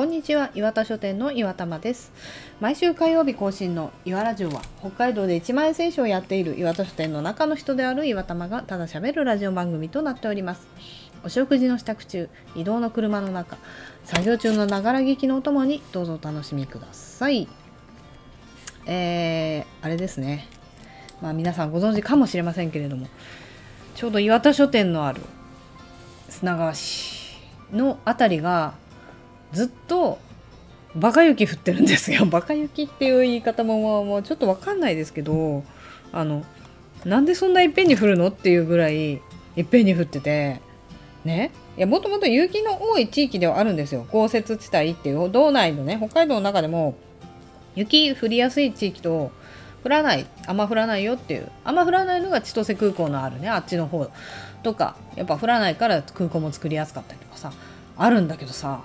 こんにちは、岩田書店の岩玉です。毎週火曜日更新の岩ラジオは、北海道で1万円選手をやっている岩田書店の中の人である岩玉がただ喋るラジオ番組となっております。お食事の支度中、移動の車の中、作業中のながら聞きのお供にどうぞお楽しみください。あれですね、まあ皆さんご存知かもしれませんけれども、ちょうど岩田書店のある砂川市のあたりがずっとバカ雪降ってるんですよ。バカ雪っていう言い方ももうちょっとわかんないですけど、なんでそんないっぺんに降るのっていうぐらいいっぺんに降っててね。いや、もともと雪の多い地域ではあるんですよ。豪雪地帯っていう道内のね、北海道の中でも雪降りやすい地域と降らない、あんま降らないよっていう、あんま降らないのが千歳空港のあるね、あっちの方とか、やっぱ降らないから空港も作りやすかったりとかさ、あるんだけどさ、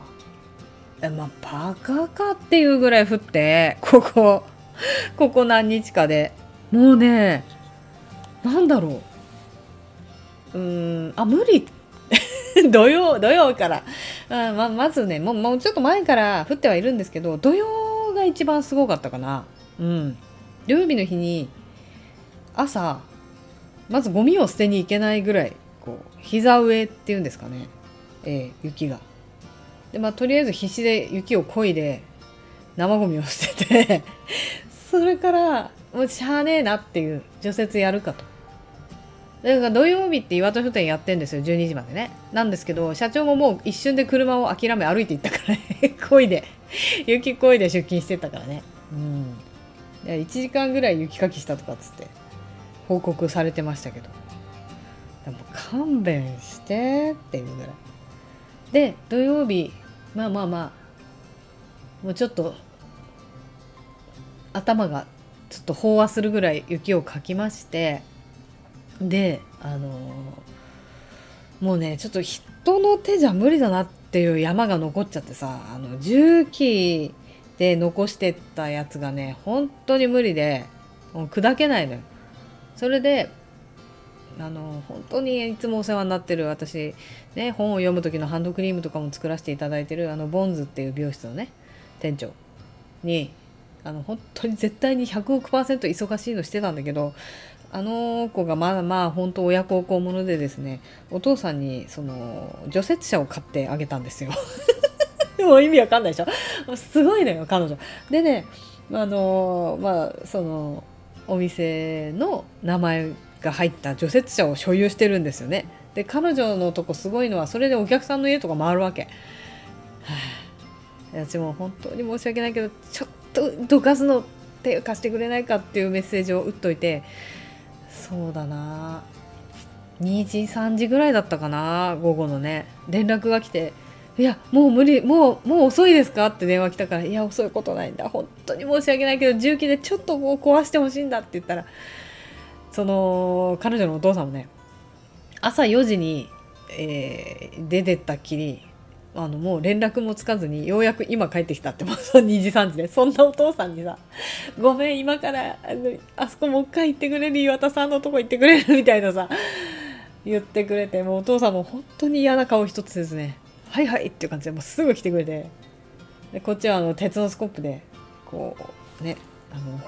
まあ、バカかっていうぐらい降って、ここ何日かでもうね、なんだろう、無理土曜から、まずね、もうちょっと前から降ってはいるんですけど、土曜が一番すごかったかな。土曜日の日に朝、まずゴミを捨てに行けないぐらい、こう膝上っていうんですかね、雪が。で、とりあえず必死で雪をこいで生ゴミを捨ててそれからもうしゃあねえなっていう、除雪やるかと。だから土曜日って岩田書店やってんですよ、12時までね。なんですけど、社長ももう一瞬で車を諦め歩いていったからねこいで、雪こいで出勤してったからね。1時間ぐらい雪かきしたとかっつって報告されてましたけど、でも勘弁してっていうぐらいで、土曜日もうちょっと頭がちょっと飽和するぐらい雪をかきまして、でもうね、ちょっと人の手じゃ無理だなっていう山が残っちゃってさ、重機で残してったやつがね、本当に無理で砕けないのよ。それで本当にいつもお世話になってる私ね、本を読む時のハンドクリームとかも作らせていただいてるボンズっていう美容室のね、店長に本当に絶対に100億%忙しいのしてたんだけど、あの子がまあ本当親孝行者でですね、お父さんにその除雪車を買ってあげたんですよ。もう意味わかんないでしょ。すごいのよ、彼女。でね、そのお店の名前が入った除雪車を所有してるんですよね。で、彼女のとこすごいのは、それでお客さんの家とか回るわけ。私も本当に申し訳ないけど、ちょっとどかすの手貸してくれないかっていうメッセージを打っといて、そうだな、2時3時ぐらいだったかな、午後のね、連絡が来て。いや、もう無理、もう遅いですかって電話来たから、いや、遅いことないんだ、本当に申し訳ないけど、重機でちょっとこう壊してほしいんだって言ったら、その彼女のお父さんもね、朝4時に、出てったっきり、もう連絡もつかずに、ようやく今帰ってきたって、もう2時3時で、そんなお父さんにさ、ごめん、今からあそこもう一回行ってくれる、岩田さんのとこ行ってくれるみたいなさ、言ってくれて、もうお父さんも本当に嫌な顔一つですね。はいはいっていう感じで、もうすぐ来てくれて、でこっちは鉄のスコップでこうね、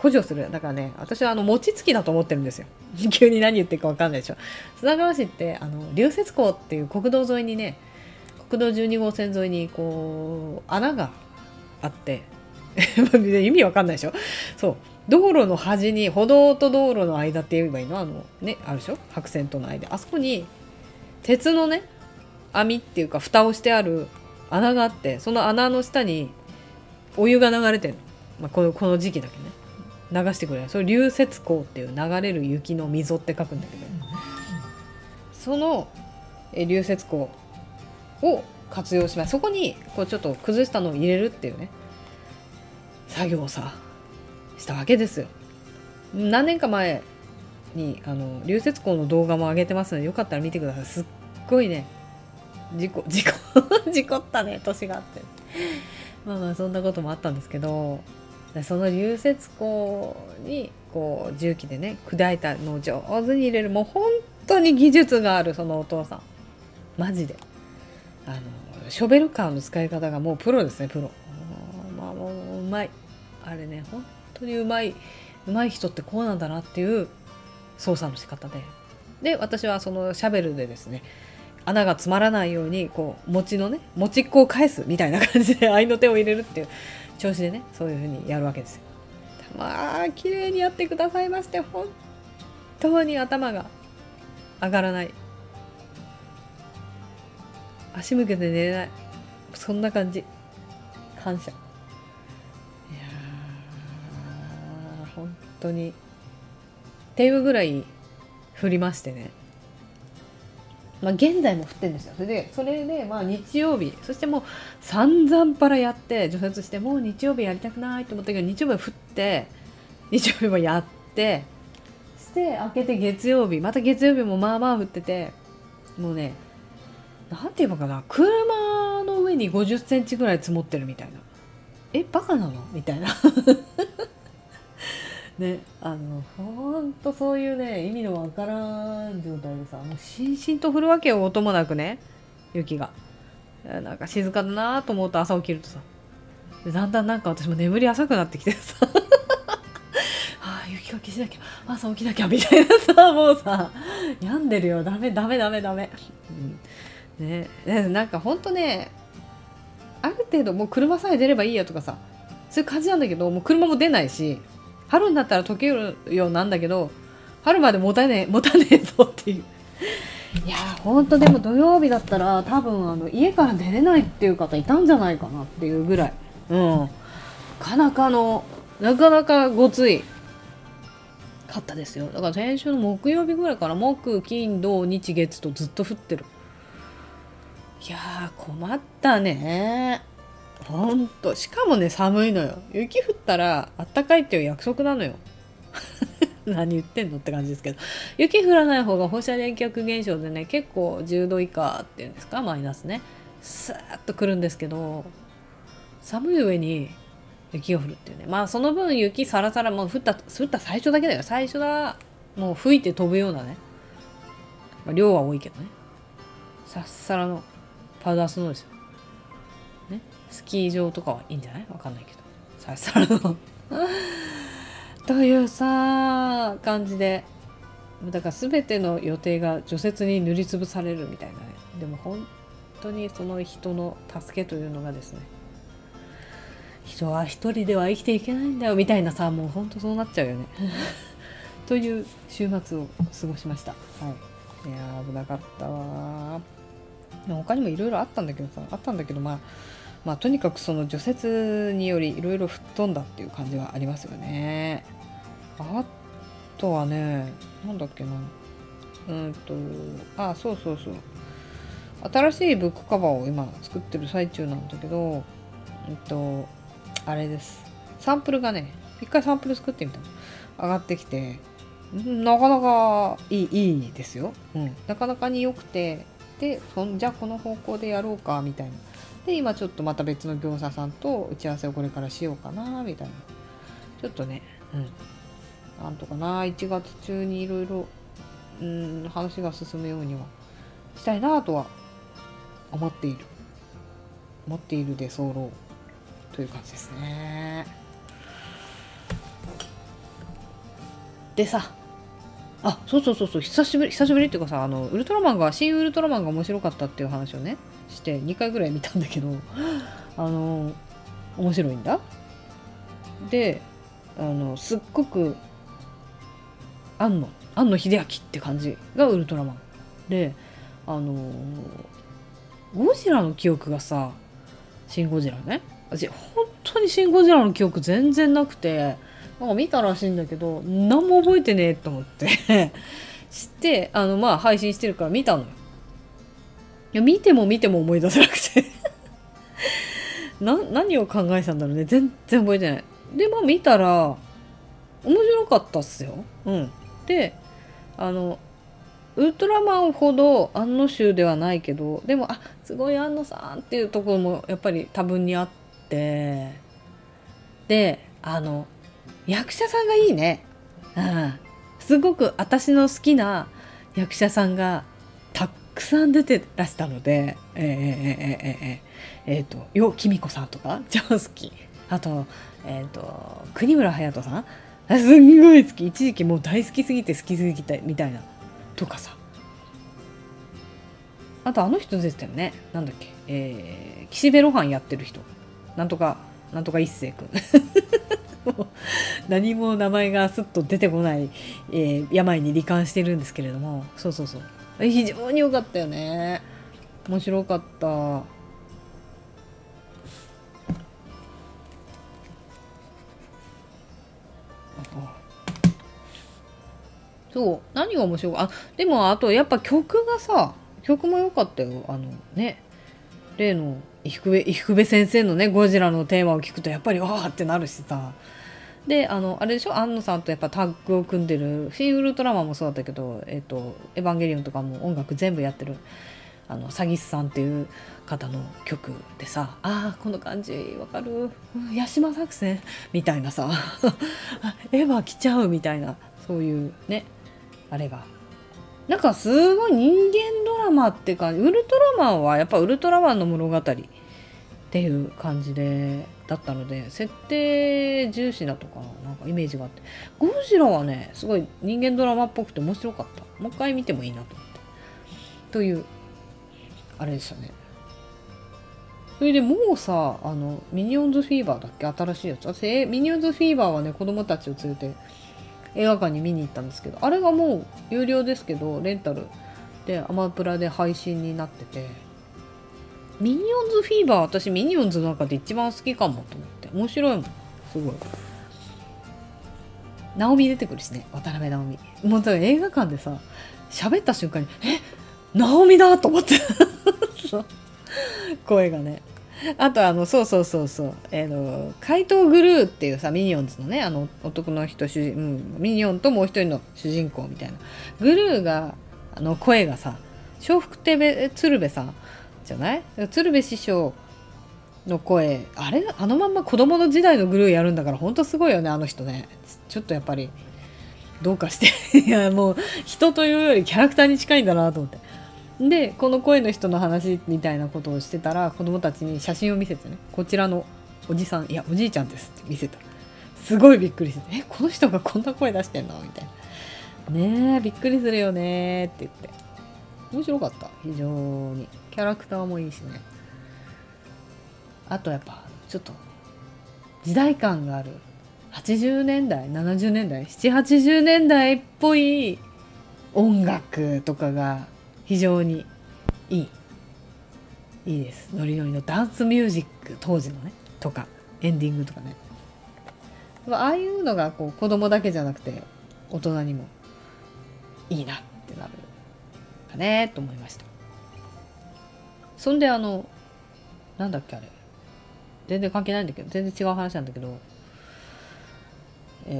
補助する。だからね、私は餅つきだと思ってるんですよ。急に何言ってるか分かんないでしょ。砂川市って流雪溝っていう国道沿いにね、国道12号線沿いにこう穴があって意味分かんないでしょ。そう、道路の端に、歩道と道路の間って言えばいいの、ね、あるでしょ、白線との間、あそこに鉄のね、網っていうか蓋をしてある穴があって、その穴の下にお湯が流れてる、この時期だけね、流してくれる。それ流雪溝っていう、流れる雪の溝って書くんだけど、その流雪溝を活用します。そこにこうちょっと崩したのを入れるっていうね、作業をさしたわけですよ。何年か前に流雪溝の動画も上げてますので、よかったら見てください。すっごいね、事故ったね、年があって。まあそんなこともあったんですけど、その流雪溝にこう重機でね、砕いたのを上手に入れる、もう本当に技術があるそのお父さん、マジでショベルカーの使い方がもうプロですね、プロ。まあもううまい。あれね、本当にうまい人ってこうなんだなっていう操作の仕方で。で、私はそのシャベルでですね、穴が詰まらないようにこう餅のね、餅っこを返すみたいな感じで合いの手を入れるっていう調子でね、そういうふうにやるわけですよ。まあ綺麗にやってくださいまして、本当に頭が上がらない、足向けて寝れない、そんな感じ。感謝。いやー本当にっていうぐらい降りましてね、まあ現在も降ってるんですよ。それでまあ日曜日、そしてもう散々パラやって除雪して、もう日曜日やりたくないと思ったけど、日曜日は降って、日曜日もやって、して明けて月曜日、また月曜日もまあまあ降ってて、もうね、なんて言えばかな、車の上に50センチぐらい積もってるみたいな。え、バカなのみたいなね、ほんとそういうね、意味のわからん状態でさ、もうしんしんと降るわけよ、音もなくね、雪が。なんか静かだなと思うと朝起きるとさ、だんだんなんか私も眠り浅くなってきてさああ、雪かきしなきゃ、朝起きなきゃみたいなさ、もうさ、病んでるよ、ダメ、うん、ね、なんかほんとね、ある程度もう車さえ出ればいいやとかさ、そういう感じなんだけど、もう車も出ないし、春になったら溶けるようなんだけど、春までもたねえぞっていう。いやーほんと、でも土曜日だったら多分家から出れないっていう方いたんじゃないかなっていうぐらい、うん、なかなかごついかったですよ。だから先週の木曜日ぐらいから、木金土日月とずっと降ってる。いやー困ったねー。ほんと、しかもね、寒いのよ。雪降ったらあったかいっていう約束なのよ何言ってんのって感じですけど、雪降らない方が放射冷却現象でね、結構10度以下っていうんですか、マイナスね、スーッとくるんですけど、寒い上に雪が降るっていうね。まあその分雪サラサラ、もう降った最初だけだよ。最初だ、もう吹いて飛ぶようなね、まあ、量は多いけどね、サッサラのパウダースノーですよね。スキー場とかはいいんじゃない？わかんないけど。さあさあというさ、感じで。だから全ての予定が除雪に塗りつぶされるみたいなね。でも本当にその人の助けというのがですね。人は一人では生きていけないんだよみたいなさ、もう本当そうなっちゃうよね。という週末を過ごしました。はい。いやー危なかったわ。他にもいろいろあったんだけどまあとにかくその除雪によりいろいろ吹っ飛んだっていう感じはありますよね。あとはね、なんだっけな、そう、新しいブックカバーを今作ってる最中なんだけど、あれです、サンプルがね、一回サンプル作ってみたの上がってきて、なかなかいいですよ、うん、なかなかに良くて、でじゃあこの方向でやろうかみたいな。で今ちょっとまた別の業者さんと打ち合わせをこれからしようかなみたいな。ちょっとね、うん、なんとかな1月中にいろいろ話が進むようにはしたいなとは思っているで候という感じですね。でさ、あ、そう、久しぶりっていうかさ、ウルトラマンが、新ウルトラマンが面白かったっていう話をねして2回ぐらい見たんだけど、面白いんだ。で、すっごく庵野秀明って感じがウルトラマンで、ゴジラの記憶がさ、シン・ゴジラね、私本当にシン・ゴジラの記憶全然なくて、なんか見たらしいんだけど、何も覚えてねえと思ってしてまあ配信してるから見たのよ。いや見ても思い出せなくて何を考えたんだろうね、全然覚えてない。でまあ見たら面白かったっすよ、うん、でウルトラマンほど庵野秀ではないけど、でもあすごい庵野さんっていうところもやっぱり多分にあって、で役者さんがいいね、うん、すごく私の好きな役者さんがたっくさん出てらしたので、余貴美子さんとか超好き、あと、国村隼人さんすんごい好き、一時期もう大好きすぎて好きすぎてみたいなとかさ、あとあの人出てたよね、なんだっけ、岸辺露伴やってる人、なんとかなんとか一星君何も名前がすっと出てこない、病に罹患してるんですけれども、そうそうそう、非常に良かったよね、面白かった。そう、何が面白いか、あ、でもあとやっぱ曲がさ、曲も良かったよ。あのね、例の伊福部先生のねゴジラのテーマを聞くとやっぱりわーってなるしさ、であれでしょ、庵野さんとやっぱタッグを組んでるし、ウルトラマンもそうだったけど、エヴァンゲリオンとかも音楽全部やってるあの詐欺師さんっていう方の曲でさ、あーこの感じわかる、八島作戦みたいなさエヴァ来ちゃうみたいな、そういうねあれがなんかすごい人間ドラマって感じ。ウルトラマンはやっぱウルトラマンの物語っていう感じでだったので、設定重視だとかなんかイメージがあって、ゴジラはねすごい人間ドラマっぽくて面白かった、もう一回見てもいいなと思ってというあれでしたね。それでもうさ、あのミニオンズフィーバーだっけ、新しいやつ、私ミニオンズフィーバーはね子供たちを連れて映画館に見に行ったんですけど、あれがもう有料ですけどレンタルでアマプラで配信になってて、ミニオンズフィーバー私ミニオンズの中で一番好きかもと思って、面白いもん、すごい直美出てくるしね、渡辺直美、もうだから映画館でさ喋った瞬間に「えっ直美だ!」と思って声がね。あとそうそうそうそう、怪盗グルーっていうさミニオンズのねあの男の人主人、ミニオンともう一人の主人公みたいなグルーが声がさ笑福亭鶴瓶さんじゃない、鶴瓶師匠の声、あれあのまんま子供の時代のグルーやるんだからほんとすごいよね、あの人ねちょっとやっぱりどうかしていやもう人というよりキャラクターに近いんだなと思って、でこの声の人の話みたいなことをしてたら子供たちに写真を見せてね、こちらのおじさんいやおじいちゃんですって見せた、すごいびっくりして、えこの人がこんな声出してんのみたいなね、びっくりするよねって言って面白かった、非常にキャラクターもいいしね、あとやっぱちょっと時代感がある80年代70年代7080年代っぽい音楽とかが非常にいいです。ノリノリのダンスミュージック当時のねとかエンディングとかね、ああいうのがこう子供だけじゃなくて大人にもいいなってなるかねと思いました。そんでなんだっけあれ全然関係ないんだけど、全然違う話なんだけど、イ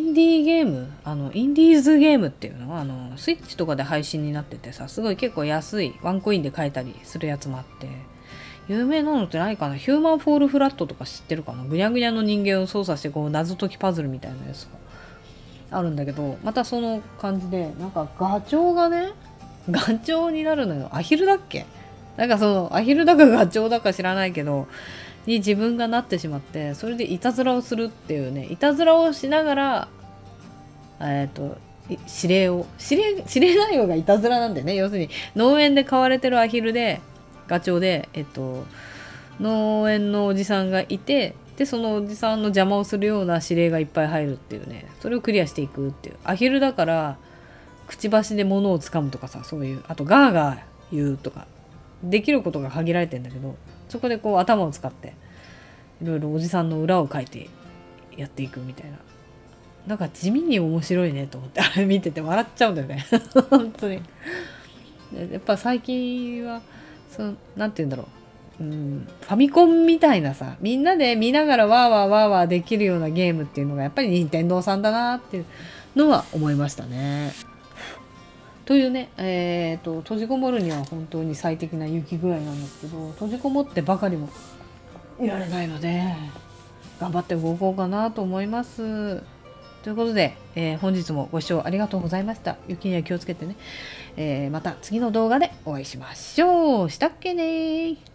ンディーゲーム、インディーズゲームっていうのはスイッチとかで配信になっててさ、すごい結構安いワンコインで買えたりするやつもあって、有名なのってないかな、ヒューマンフォールフラットとか知ってるかな、ぐにゃぐにゃの人間を操作してこう謎解きパズルみたいなやつがあるんだけど、またその感じでなんかガチョウがねガチョウになるのよ、アヒルだっけ、なんかそのアヒルだかガチョウだか知らないけどに自分がなってしまって、それでいたずらをするっていうね、いたずらをしながら指令内容がいたずらなんだよね、要するに農園で飼われてるアヒルでガチョウで、農園のおじさんがいて、でそのおじさんの邪魔をするような指令がいっぱい入るっていうね、それをクリアしていくっていう、アヒルだからくちばしで物をつかむとかさ、そういうあとガーガー言うとかできることが限られてんだけど、そこでこう頭を使っていろいろおじさんの裏をかいてやっていくみたいな、なんか地味に面白いねと思ってあれ見てて笑っちゃうんだよね本当に。やっぱ最近はなんて言うんだろう、ファミコンみたいなさ、みんなで見ながらワーワーワーワーできるようなゲームっていうのがやっぱり任天堂さんだなっていうのは思いましたね。というね、閉じこもるには本当に最適な雪具合なんですけど、閉じこもってばかりもいられないので頑張って動こうかなと思います。ということで、本日もご視聴ありがとうございました。雪には気をつけてね。また次の動画でお会いしましょう。したっけねー。